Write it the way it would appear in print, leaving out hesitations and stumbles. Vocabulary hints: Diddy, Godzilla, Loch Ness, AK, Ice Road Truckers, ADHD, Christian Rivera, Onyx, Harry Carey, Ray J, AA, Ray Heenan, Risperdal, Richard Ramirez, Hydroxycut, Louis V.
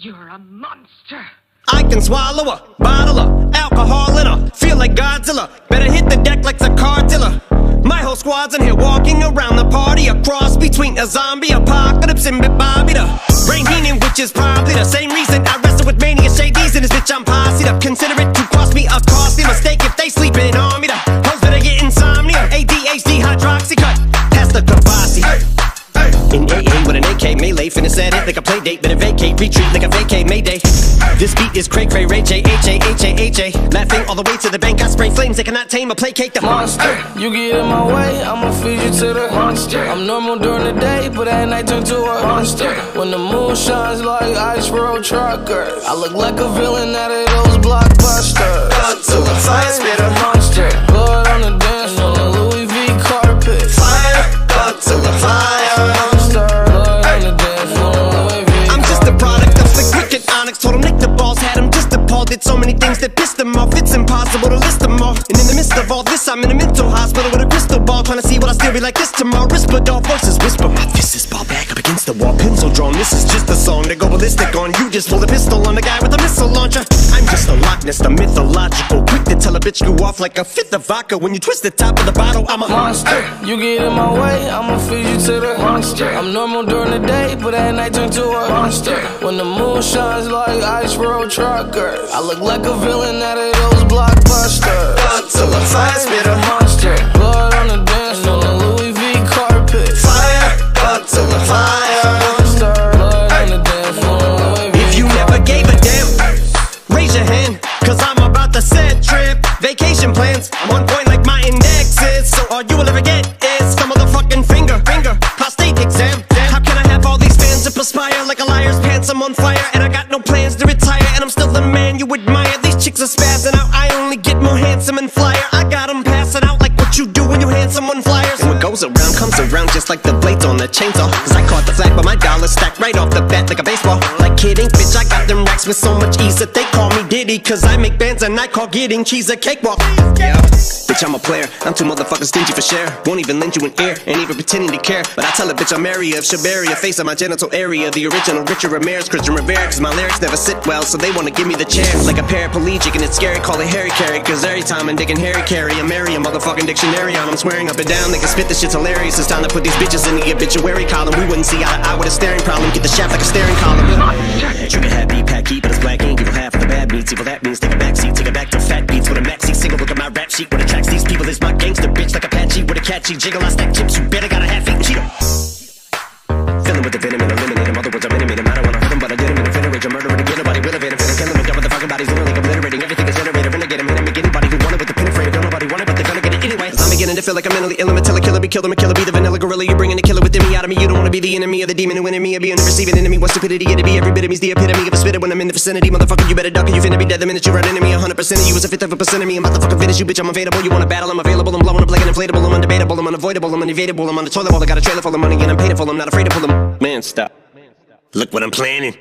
You're a monster. I can swallow a bottle of alcohol in her. Feel like Godzilla. Better hit the deck like a car dealer. My whole squad's in here walking around the party, a cross between a zombie apocalypse and Bobby the Ray Heenan, which is probably the same reason I wrestle with Mania Shady's and this bitch I'm posse up. Consider it to cost me a costly mistake if they sleeping on me. The hoes better get insomnia, ADHD hydroxy cut past the kabasi. In AA with an AK melee, finna set it like a play date, better vacate, retreat like a vacay mayday. This beat is cray cray, Ray J, H-A-H-A-H-A. Laughing all the way to the bank, I spray flames that cannot tame or placate the monster. You get in my way, I'ma feed you to the monster. I'm normal during the day, but at night turn to a monster. When the moon shines like Ice Road Truckers, I look like a villain out of those blockbusters. So the fire spit a monster. Blood on the dance floor, the Louis V carpet. Fire, till the fire monster. Blood on the dance floor, Louis V carpet. I'm just a product of the wicked Onyx. Told him Nick the balls, had him just appalled. Did so many things that pissed him off, it's impossible to list them all. And in the midst of all this, I'm in a mental hospital with a crystal ball, trying to see what I still be like this tomorrow. Risperdal voices whisper, my fist is ball back up against the wall, pencil drawn. This is just a song to go ballistic on. You just pull a pistol on the guy with a missile launcher. I'm just a Loch Ness, the mythological, quick to tell a bitch you off like a fifth of vodka. When you twist the top of the bottle, I'm a monster. You get in my way, I'ma feed you to the monster. I'm normal during the day, but at night turn to a monster. When the moon shines like Ice Road Truckers, I look like a villain out of those blockbusters. Till the fire spit a monster. Blood on the dance floor, the Louis V carpet. Fire, till the fire monster. Blood on the dance floor, the Louis V carpet. If you never gave a damn, raise your hand, cause I'm about to set trip. Vacation plans, I'm on point like my indexes. So all you will ever get is a motherfucking finger, prostate exam. How can I have all these fans that perspire like a liar's pants? I'm on fire and I got no plans to retire, and I'm still the man you admire. These chicks are spazzing out, I only get more handsome and flyer. I got them passing out like what you do when you hand someone flyers. And what goes around comes around, just like the blades on the chainsaw. Cause I caught the flag, but my dollars stacked right off the bat like a baseball. Like kidding, bitch, I got them racks with so much ease that they call me Diddy. Cause I make bands and I call getting cheese a cakewalk. Yeah, bitch, I'm a player, I'm too motherfucking stingy for share. Won't even lend you an ear, ain't even pretending to care. But I tell a bitch I'm area of Shabaria, face of my genital area. The original Richard Ramirez, Christian Rivera. Cause my lyrics never sit well, so they wanna give me the chair. Like a paraplegic and it's scary, call it Harry Carey. Cause every time I'm digging Harry Carey, I'm airy, a motherfucking dictionary on. I'm swearing up and down, they can spit, this shit's hilarious. It's time to put these bitches in the obituary column. We wouldn't see eye to eye with a staring problem. Get the shaft like a staring column. Trigger happy, packy, but it's black ink. Evil half of the bad beats, evil that means take a backseat. Take it back to fat beats with a maxi single. Look at my rap sheet, what attracts these people is my gangster bitch like Apache. With a catchy jiggle, I stack chips, you better got a half eat cheetah. Filling with the venom and eliminate them, other words I'm intimate them. I don't wanna hurt them, but I did them in a venerage. I'm murdering again, nobody will evade them. Finna kill them, dumb motherfucking bodies literally obliterating. Everything is generated, renegade them, hit them, make anybody who wanted with the pin frame. Don't nobody want it, but they're gonna get it anyway. I'm beginning to feel like I'm mentally ill, until I kill them, a killer be the vanilla gorilla. You're bringing the killer within me out of me. You don't wanna be the enemy of the demon who enemy of being the receiving enemy. What stupidity it'd be, every bit of me's the epitome of a spitter when I'm in the vicinity. Motherfucker, you better duck or you finna be dead the minute you run into me. 100% of you is a fifth of a percent of me. I'm about to fucking finish you, bitch. I'm available. You wanna battle? I'm available. I'm blowing up like an inflatable. I'm undebatable. I'm unavoidable. I'm unevadable. I'm on the toilet bowl. I got a trailer full of money and I'm paid for. I'm not afraid to pull them. Man, stop. Look what I'm planning.